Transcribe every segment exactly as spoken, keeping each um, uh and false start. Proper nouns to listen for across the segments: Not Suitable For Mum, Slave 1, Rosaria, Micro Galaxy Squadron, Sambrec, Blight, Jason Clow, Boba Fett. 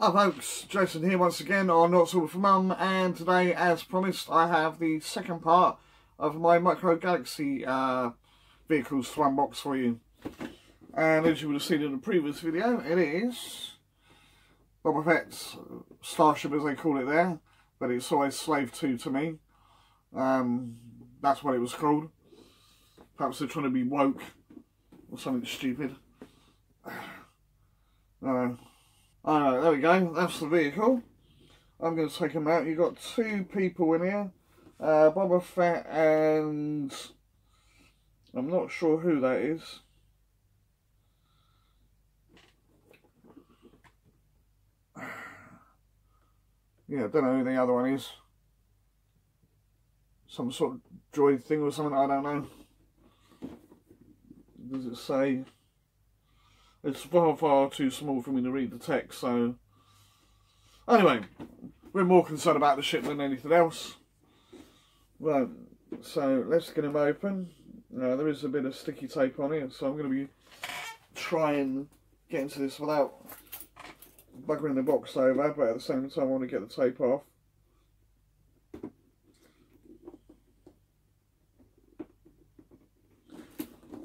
Hi folks, Jason here once again on Not Suitable For Mum, and today, as promised, I have the second part of my Micro Galaxy uh, vehicles to unbox for you. And as you would have seen in the previous video, it is Boba Fett's Starship, as they call it there, but it's always Slave two to me. Um, that's what it was called. Perhaps they're trying to be woke or something stupid. No. Alright, there we go, that's the vehicle. I'm going to take them out. You've got two people in here, uh, Boba Fett and I'm not sure who that is. Yeah, I don't know who the other one is. Some sort of droid thing or something, I don't know. Does it say? It's far, far too small for me to read the text, so... Anyway, we're more concerned about the ship than anything else. Right, so let's get him open. Now, there is a bit of sticky tape on it, so I'm going to be trying to get into this without buggering the box over, but at the same time I want to get the tape off.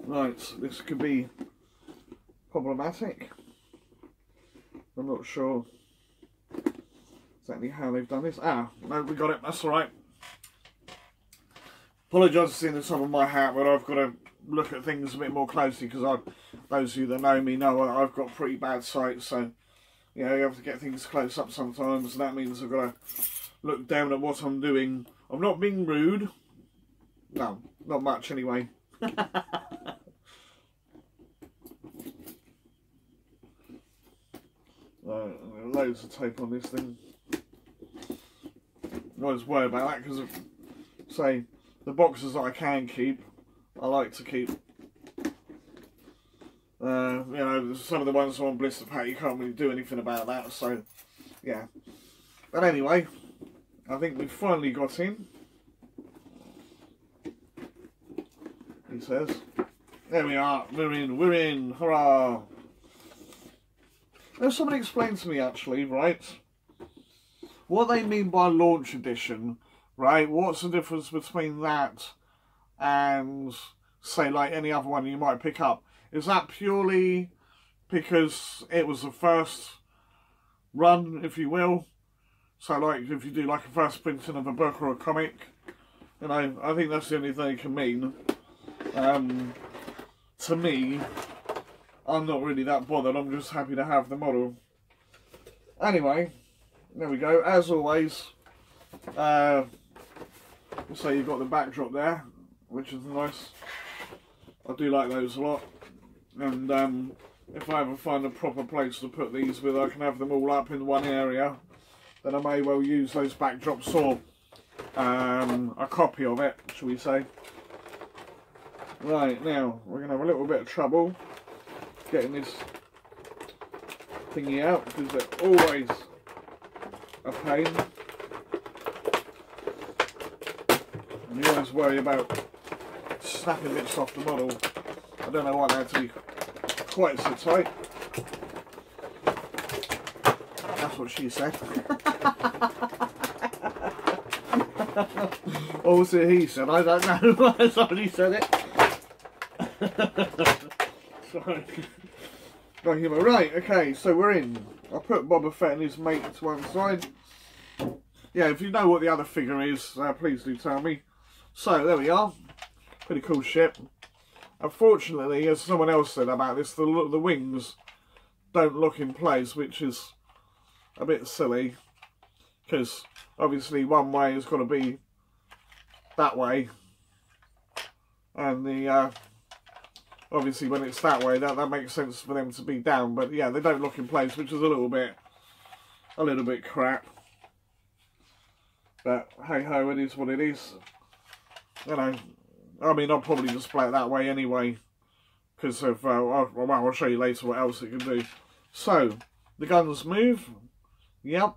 Right, so this could be... problematic. I'm not sure exactly how they've done this. Ah, no, we got it, that's alright. Apologise for seeing the top of my hat, but I've got to look at things a bit more closely because I've, those of you that know me know I've got pretty bad sight, so you know, you have to get things close up sometimes, and that means I've got to look down at what I'm doing. I'm not being rude. No, not much anyway. Uh, loads of tape on this thing. I always worry about that because, say, the boxes that I can keep, I like to keep. Uh, you know, some of the ones on blister pack, you can't really do anything about that. So, yeah. But anyway, I think we've finally got in. He says, "There we are. We're in. We're in. Hurrah!" Now, somebody explained to me, actually, right, what they mean by launch edition, right? What's the difference between that and, say, like any other one you might pick up? Is that purely because it was the first run, if you will? So, like, if you do, like, a first printing of a book or a comic, you know, I think that's the only thing it can mean. Um, to me... I'm not really that bothered, I'm just happy to have the model. Anyway, there we go. As always, uh, so you've got the backdrop there, which is nice. I do like those a lot. And um, if I ever find a proper place to put these with, I can have them all up in one area. Then I may well use those backdrops or um, a copy of it, shall we say. Right, now, we're going to have a little bit of trouble getting this thingy out because they're always a pain. And you always worry about snapping bits off the model. I don't know why they had to be quite so tight. That's what she said. Or was it he said? I don't know. Somebody said it. Sorry. Don't hear me. Right, okay, so we're in. I'll put Boba Fett and his mate to one side. Yeah, if you know what the other figure is, uh, please do tell me. So, there we are. Pretty cool ship. Unfortunately, as someone else said about this, the, the wings don't lock in place, which is a bit silly. Because, obviously, one way has got to be that way. And the... Uh, Obviously, when it's that way, that, that makes sense for them to be down. But yeah, they don't lock in place, which is a little bit, a little bit crap. But hey ho, it is what it is. You know, I mean, I'll probably display it that way anyway. because uh, I might want to show you later what else it can do. So the guns move. Yep.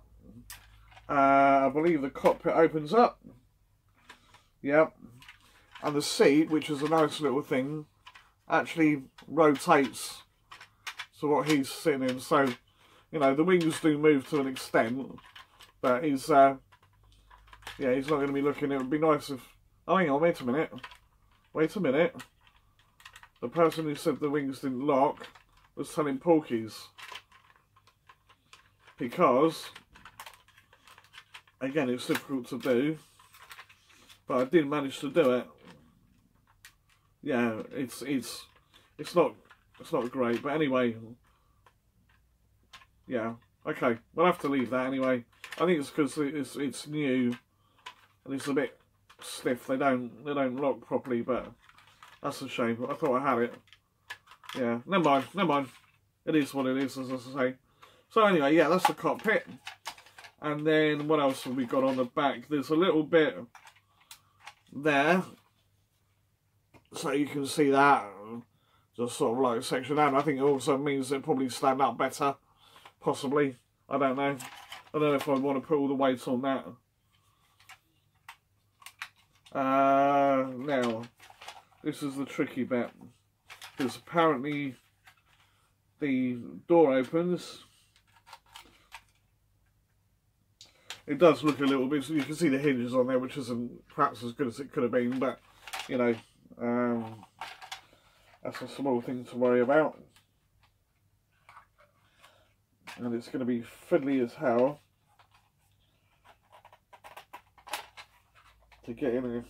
Uh, I believe the cockpit opens up. Yep. And the seat, which is a nice little thing, actually rotates to what he's sitting in. So, you know, the wings do move to an extent, but he's, uh, yeah, he's not going to be looking. It would be nice if, oh, hang on, wait a minute. Wait a minute. The person who said the wings didn't lock was selling porkies. Because, again, it's difficult to do, but I did manage to do it. Yeah, it's it's it's not it's not great, but anyway, yeah, okay, we'll have to leave that anyway. I think it's because it's it's new and it's a bit stiff. They don't they don't lock properly, but that's a shame. I thought I had it. Yeah, never mind, never mind. It is what it is, as I say. So anyway, yeah, that's the cockpit. And then what else have we got on the back? There's a little bit there, so you can see that, just sort of like section down. I think it also means it probably stand up better, possibly. I don't know. I don't know if I want to put all the weights on that. Uh, now, this is the tricky bit, because apparently the door opens. It does look a little bit, so you can see the hinges on there, which isn't perhaps as good as it could have been, but, you know, um, that's a small thing to worry about. And it's going to be fiddly as hell to get in here.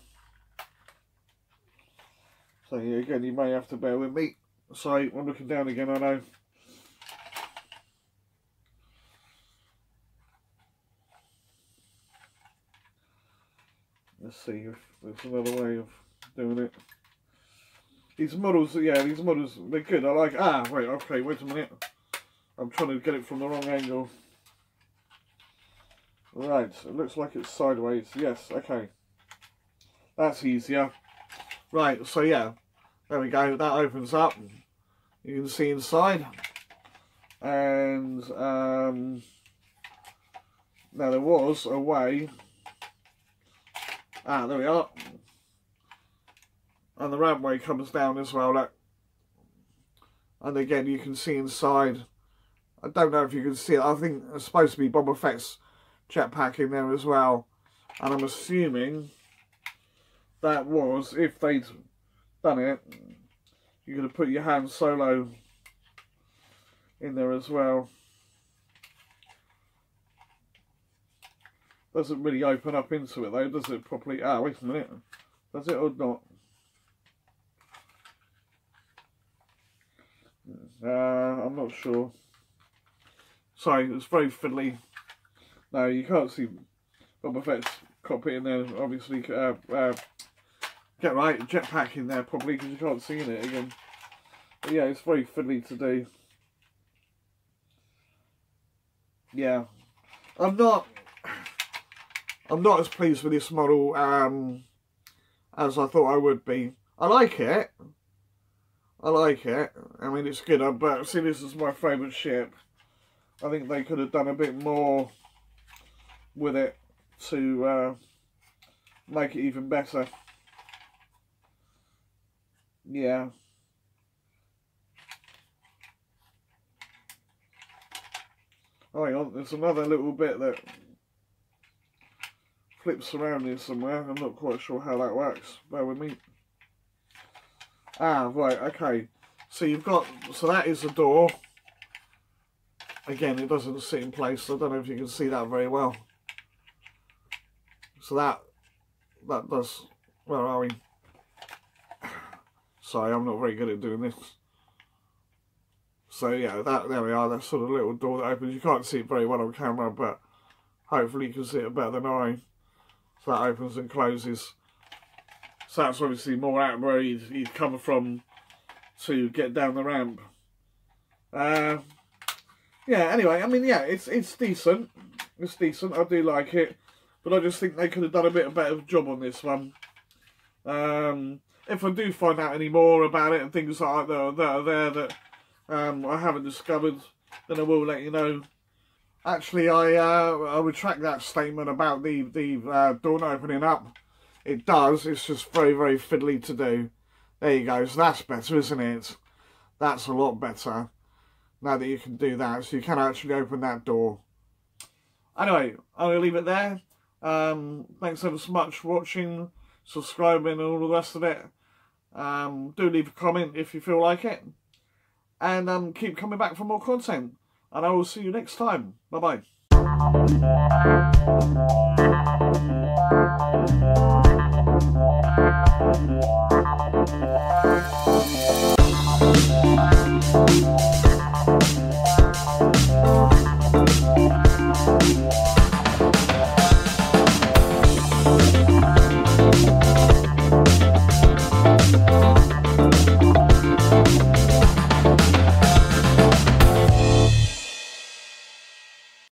So, yeah, again, you may have to bear with me. Sorry, I'm looking down again, I know. Let's see if there's another way of doing it. These models, yeah, these models, they're good. I like, ah, wait, okay, wait a minute. I'm trying to get it from the wrong angle. Right, it looks like it's sideways. Yes, okay. That's easier. Right, so yeah, there we go. That opens up. You can see inside. And, um, now there was a way. Ah, there we are. And the rampway comes down as well, look. And again, you can see inside. I don't know if you can see it. I think it's supposed to be Boba Fett's jetpack in there as well. And I'm assuming that was, if they'd done it, you're going to put your Han Solo in there as well. Doesn't really open up into it though, does it properly? Ah, wait a minute. Does it or not? Uh, I'm not sure. Sorry, it's very fiddly. No, you can't see Boba Fett's cockpit in there, obviously. Uh, uh, get right, jetpack in there probably, because you can't see in it again. But yeah, it's very fiddly to do. Yeah. I'm not... I'm not as pleased with this model um, as I thought I would be. I like it. I like it. I mean, it's good, but see, this is my favourite ship. I think they could have done a bit more with it to uh, make it even better. Yeah. Oh, hang on, there's another little bit that flips around here somewhere. I'm not quite sure how that works. Bear with me. Ah, right, okay. So you've got, so that is the door. Again, it doesn't sit in place. So I don't know if you can see that very well. So that, that does, where are we? Sorry, I'm not very good at doing this. So yeah, that, there we are. That sort of little door that opens. You can't see it very well on camera, but hopefully you can see it better than I. So that opens and closes. So that's obviously more out where he'd, he'd come from to get down the ramp. Uh, yeah, anyway, I mean, yeah, it's it's decent. It's decent. I do like it. But I just think they could have done a bit of a better job on this one. Um, if I do find out any more about it and things like that that are there that um, I haven't discovered, then I will let you know. Actually, I uh, I retract that statement about the the uh, door opening up. It does. It's just very very fiddly to do. There you go. So that's better, isn't it? That's a lot better. Now that you can do that, so you can actually open that door. Anyway, I'm going to leave it there. Um, thanks ever so much for watching, subscribing and all the rest of it. Um, do leave a comment if you feel like it. And um, keep coming back for more content. And I will see you next time. Bye-bye.